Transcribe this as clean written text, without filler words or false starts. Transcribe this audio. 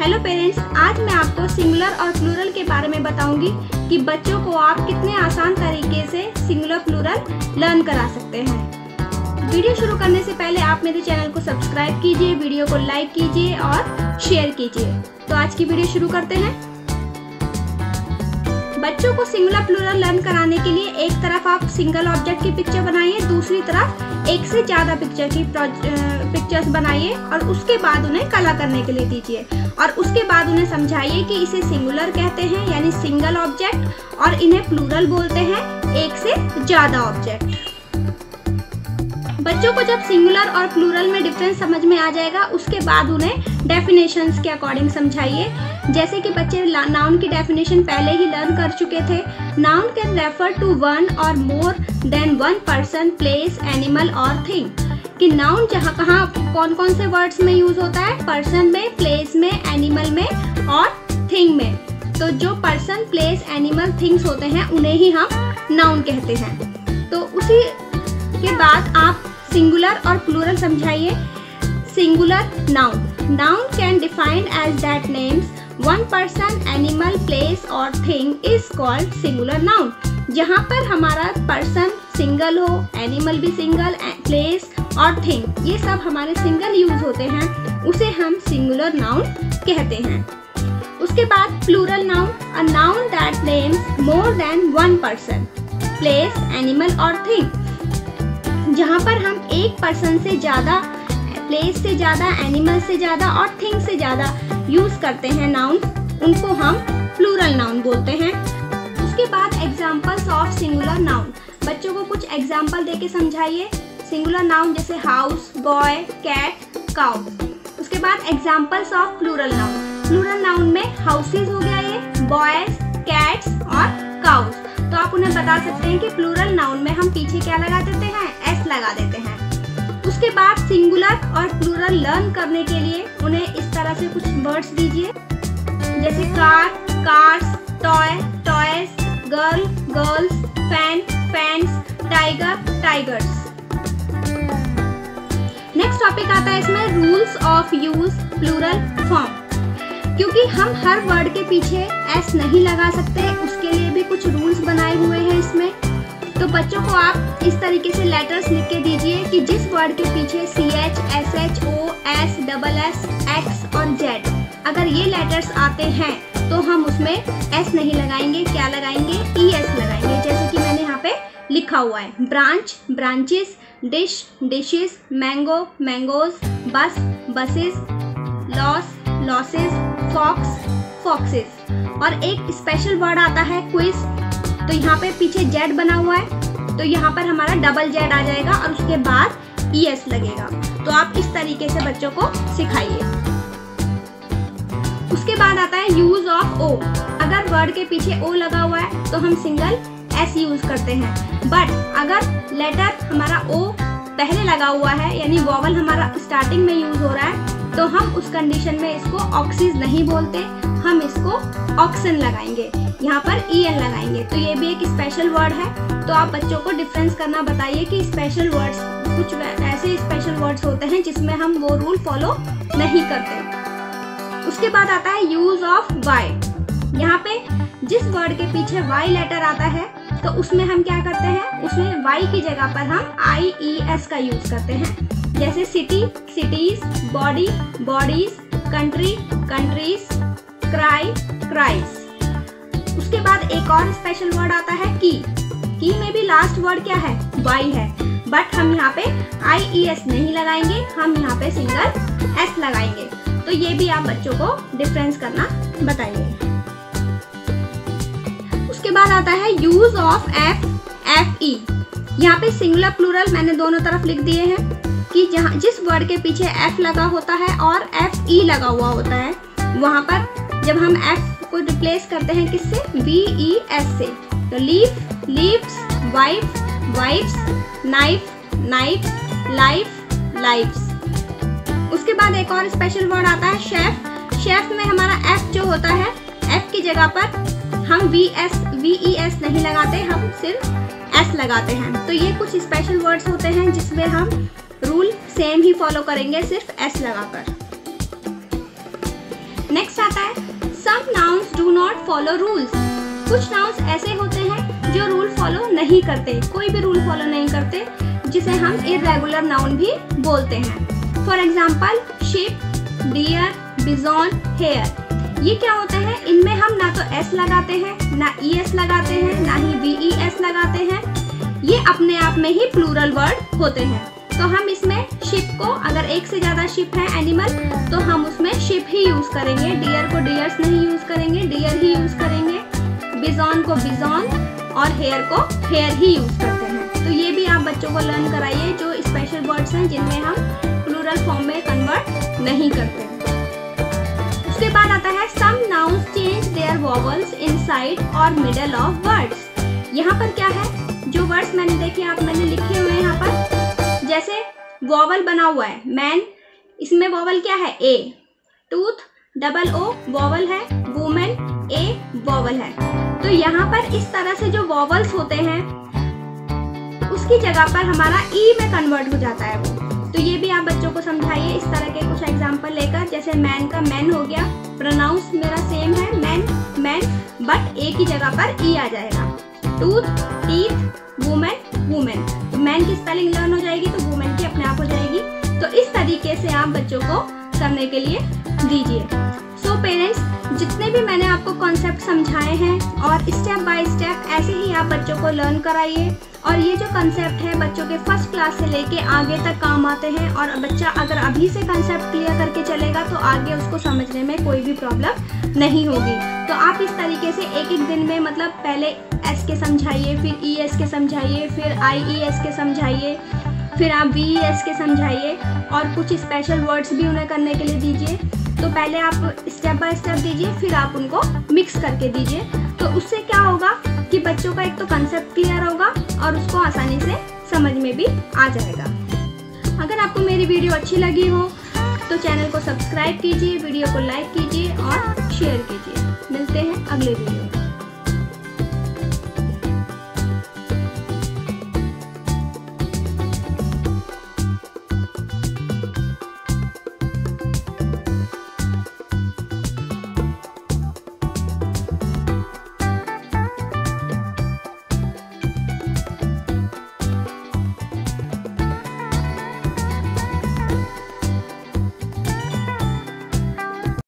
Hello parents, आज मैं आपको सिंगुलर और प्लूरल के बारे में बताऊंगी कि बच्चों को आप कितने आसान तरीके से सिंगुलर प्लूरल लर्न करा सकते हैं। वीडियो शुरू करने से पहले आप मेरे चैनल को सब्सक्राइब कीजिए, वीडियो को लाइक कीजिए और शेयर कीजिए। तो आज की वीडियो शुरू करते हैं। बच्चों को सिंगुलर प्लूरल लर्न कराने के लिए एक तरफ आप सिंगल ऑब्जेक्ट की पिक्चर बनाइए, दूसरी तरफ एक से ज़्यादा पिक्चर की पिक्चर्स बनाइए और उसके बाद उन्हें कला करने के लिए दीजिए और उसके बाद उन्हें समझाइए कि इसे सिंगुलर कहते हैं यानी सिंगल ऑब्जेक्ट और इन्हें प्लूरल बोलते हैं एक से ज़्यादा ऑब्जेक्ट। बच्चों को जब सिंगुलर और प्लूरल में डिफरेंस समझ में आ जाएगा उसके बाद उन्हें डेफिनेशंस के अकॉर्डिंग समझाइए। जैसे कि बच्चे नाउन की डेफिनेशन पहले ही लर्न कर चुके थे। Noun can refer to one और more than one person, place, animal और थिंग। कि नाउन जहाँ कहाँ कौन कौन से वर्ड्स में यूज होता है, पर्सन में, प्लेस में, एनिमल में और थिंग में। तो जो पर्सन, प्लेस, एनिमल, थिंग्स होते हैं उन्हें ही हम नाउन कहते हैं। तो उसी के बाद आप सिंगुलर और प्लूरल समझाइए। Singular noun, noun can define as that names one person, animal, place और thing is called singular noun. जहाँ पर हमारा पर्सन सिंगल हो, एनिमल भी सिंगल, प्लेस और थिंग ये सब हमारे सिंगल यूज होते हैं, उसे हम सिंगुलर नाउन कहते हैं। उसके बाद plural noun, a noun that names more than one person, place, animal और थिंग। जहाँ पर हम एक पर्सन से ज़्यादा, प्लेस से ज़्यादा, एनिमल से ज़्यादा और थिंग से ज़्यादा यूज़ करते हैं नाउन, उनको हम प्लूरल नाउन बोलते हैं। उसके बाद एग्जाम्पल्स ऑफ सिंगुलर नाउन, बच्चों को कुछ एग्जाम्पल देके समझाइए सिंगुलर नाउन, जैसे हाउस, बॉय, कैट, काउ। उसके बाद examples of plural noun, plural noun में हाउसेज हो गया ये, बॉयज, कैट्स और काउस। तो आप उन्हें बता सकते हैं कि प्लूरल नाउन में हम पीछे क्या लगा देते हैं, एस लगा देते हैं। उसके बाद सिंगुलर और प्लूरल लर्न करने के लिए उन्हें इस तरह से कुछ वर्ड्स दीजिए, जैसे car, cars, toy, toys, girl, girls, fan, fans, tiger, tigers. Next topic आता है इसमें rules of use plural form. क्योंकि हम हर वर्ड के पीछे एस नहीं लगा सकते, उसके लिए भी कुछ रूल्स बनाए हुए हैं इसमें। तो बच्चों को आप इस तरीके से लेटर्स लिख के दीजिए कि जिस वर्ड के पीछे C H, S H, O, S, double S, X और जेड, अगर ये लेटर्स आते हैं तो हम उसमें एस नहीं लगाएंगे, क्या लगाएंगे, ई एस लगाएंगे। जैसे कि मैंने यहाँ पे लिखा हुआ है branch, branches, dish, dishes, mango, mangoes, bus, buses, loss, losses, fox, foxes. और एक स्पेशल वर्ड आता है क्विज, तो यहाँ पे पीछे जेड बना हुआ है तो यहाँ पर हमारा डबल जेड आ जाएगा और उसके बाद ई एस लगेगा। तो आप इस तरीके से बच्चों को सिखाइए। उसके बाद आता है यूज ऑफ ओ। अगर वर्ड के पीछे ओ लगा हुआ है तो हम सिंगल एस यूज करते हैं, बट अगर लेटर हमारा ओ पहले लगा हुआ है यानी वॉवल हमारा स्टार्टिंग में यूज हो रहा है तो हम उस कंडीशन में इसको ऑक्सीज नहीं बोलते, हम इसको ऑक्सन लगाएंगे, यहाँ पर ई एन लगाएंगे। तो ये भी एक स्पेशल वर्ड है। तो आप बच्चों को डिफरेंस करना बताइए कि स्पेशल वर्ड्स, कुछ ऐसे स्पेशल वर्ड्स होते हैं जिसमें हम वो रूल फॉलो नहीं करते। उसके बाद आता है यूज ऑफ वाई। यहाँ पे जिस वर्ड के पीछे वाई लेटर आता है तो उसमें हम क्या करते हैं, उसमें वाई की जगह पर हम आई ई एस का यूज करते हैं, जैसे city, cities, body, bodies, country, countries, cry, cries. उसके बाद एक और स्पेशल वर्ड आता है की। की में भी लास्ट वर्ड क्या है, वाई है, बट हम यहाँ पे आई ई एस नहीं लगाएंगे, हम यहाँ पे सिंगल एस लगाएंगे। तो ये भी आप बच्चों को डिफरेंस करना बताइए। उसके बाद आता है use of F, F E. यहाँ पे सिंगुलर प्लूरल मैंने दोनों तरफ लिख दिए हैं कि जहाँ जिस वर्ड के पीछे एफ लगा होता है और एफ ई लगा हुआ होता है वहाँ पर जब हम एफ को रिप्लेस करते हैं किससे, वी ई एस से, तो leaf, leaves, wife, wifes, knife, knife, life, lifes. उसके बाद एक और स्पेशल वर्ड आता है शेफ। शेफ में हमारा एफ जो होता है, एफ की जगह पर हम वी ई एस नहीं लगाते, हम सिर्फ एस लगाते हैं। तो ये कुछ स्पेशल वर्ड्स होते हैं जिसमें हम रूल सेम ही फॉलो करेंगे, सिर्फ एस लगाकर। नेक्स्ट आता है some nouns do not follow rules. कुछ नाउन्स ऐसे होते हैं जो रूल फॉलो नहीं करते, कोई भी रूल फॉलो नहीं करते, जिसे हम इर्रेगुलर नाउन भी बोलते हैं। For example sheep, deer, bison, hair. ये क्या होता है, इनमें हम ना तो एस लगाते हैं, ना ई एस लगाते हैं, ना ही वी ई एस लगाते हैं। ये अपने आप में ही प्लूरल वर्ड होते हैं। तो हम इसमें शिप को, अगर एक से ज़्यादा शिप है एनिमल, तो हम उसमें शिप ही यूज़ करेंगे। डियर को डियर्स नहीं यूज़ करेंगे, डियर ही यूज़ करेंगे। बिजॉन को बिजॉन और हेयर को हेयर ही यूज़ करते हैं। तो ये भी आप बच्चों को लर्न कराइए, जो स्पेशल वर्ड्स हैं जिनमें हम प्लूरल फॉर्म में कन्वर्ट नहीं करते। उसके बाद आता है some nouns change their vowels inside और मिडल ऑफ वर्ड्स। यहाँ पर क्या है, जो वर्ड्स मैंने देखे आप मैंने लिखे हुए हैं यहाँ पर, जैसे वॉवल बना हुआ है मैन, इसमें वॉवल क्या है A. Tooth double O vowel है, वुमेन ए वॉवल है। तो यहाँ पर इस तरह से जो वॉवल्स होते हैं उसकी जगह पर हमारा ई में कन्वर्ट हो जाता है वो। तो ये भी आप बच्चों को समझाइए इस तरह के कुछ एग्जाम्पल लेकर। जैसे मैन का मैन हो गया, प्रोनाउंस मेरा सेम है मैन मैन, बट ए की जगह पर ई आ जाएगा। टूथ टीथ, वुमेन वुमेन, तो मैन की स्पेलिंग लर्न हो जाएगी तो वुमेन की अपने आप हो जाएगी। तो इस तरीके से आप बच्चों को करने के लिए दीजिए। सो पेरेंट्स, जितने भी मैंने आपको कॉन्सेप्ट समझाए हैं और स्टेप बाय स्टेप ऐसे ही आप बच्चों को लर्न कराइए। और ये जो कंसेप्ट है बच्चों के फर्स्ट क्लास से लेके आगे तक काम आते हैं। और बच्चा अगर अभी से कंसेप्ट क्लियर करके चलेगा तो आगे उसको समझने में कोई भी प्रॉब्लम नहीं होगी। तो आप इस तरीके से एक एक दिन में, मतलब पहले एस के समझाइए, फिर ई एस के समझाइए, फिर आई ई एस के समझाइए, फिर आप वी ई एस के समझाइए, और कुछ स्पेशल वर्ड्स भी उन्हें करने के लिए दीजिए। तो पहले आप स्टेप बाय स्टेप दीजिए, फिर आप उनको मिक्स करके दीजिए। तो उससे क्या होगा कि बच्चों का एक तो कंसेप्ट क्लियर होगा और उसको आसानी से समझ में भी आ जाएगा। अगर आपको मेरी वीडियो अच्छी लगी हो तो चैनल को सब्सक्राइब कीजिए, वीडियो को लाइक कीजिए और शेयर कीजिए। मिलते हैं अगले वीडियो में।